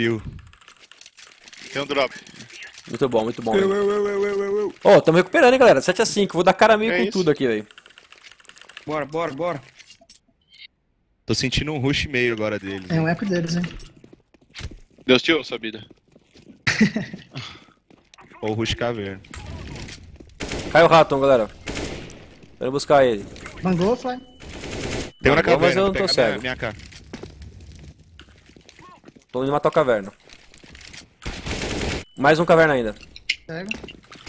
Viu? Tem um drop. Muito bom, muito bom. Ó, oh, tamo recuperando, hein, galera. 7-5. Vou dar cara meio com isso. Tudo aqui, velho. Bora, bora, bora. Tô sentindo um rush meio agora deles. É um eco deles, hein. Deus te ouve, Sabida. Ou rush caverna. Caiu o Raton, galera. Quero buscar ele. Mandou, Fly. Tem uma caverna, mas eu não tô cego. Minha tô indo matar a caverna. Mais um caverna ainda. Pega.